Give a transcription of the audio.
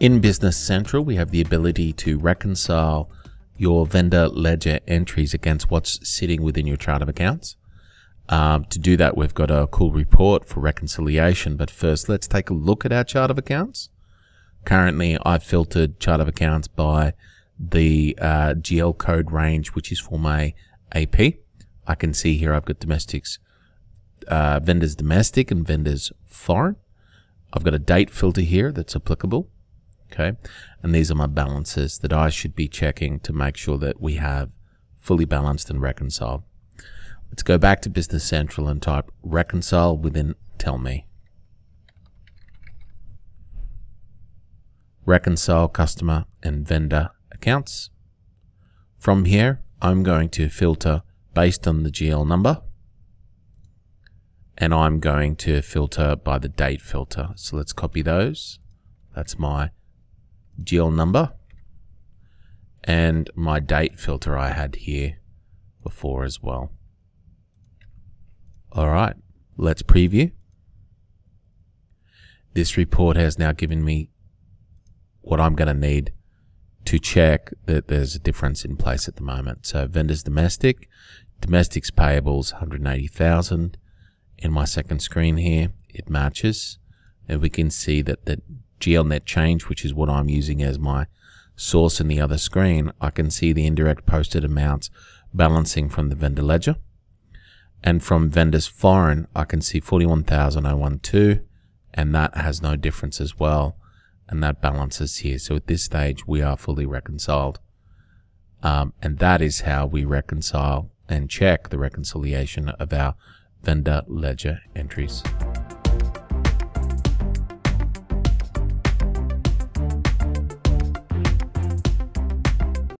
In Business Central, we have the ability to reconcile your vendor ledger entries against what's sitting within your chart of accounts. To do that, we've got a cool report for reconciliation, but first let's take a look at our chart of accounts. Currently, I've filtered chart of accounts by the GL code range, which is for my AP. I can see here I've got domestics, vendors domestic and vendors foreign. I've got a date filter here that's applicable. Okay, and these are my balances that I should be checking to make sure that we have fully balanced and reconciled. Let's go back to Business Central and type reconcile within Tell Me. Reconcile customer and vendor accounts. From here, I'm going to filter based on the GL number, and I'm going to filter by the date filter. So let's copy those. That's my GL number and my date filter I had here before as well. All right, let's preview. This report has now given me what I'm going to need to check that there's a difference in place at the moment. So vendors domestic, domestics payables 180,000. In my second screen here, it matches, and we can see that the GL net change, which is what I'm using as my source in the other screen, I can see the indirect posted amounts balancing from the vendor ledger. And from vendors foreign, I can see 41,012, and that has no difference as well, and that balances here. So at this stage, we are fully reconciled. And that is how we reconcile and check the reconciliation of our vendor ledger entries.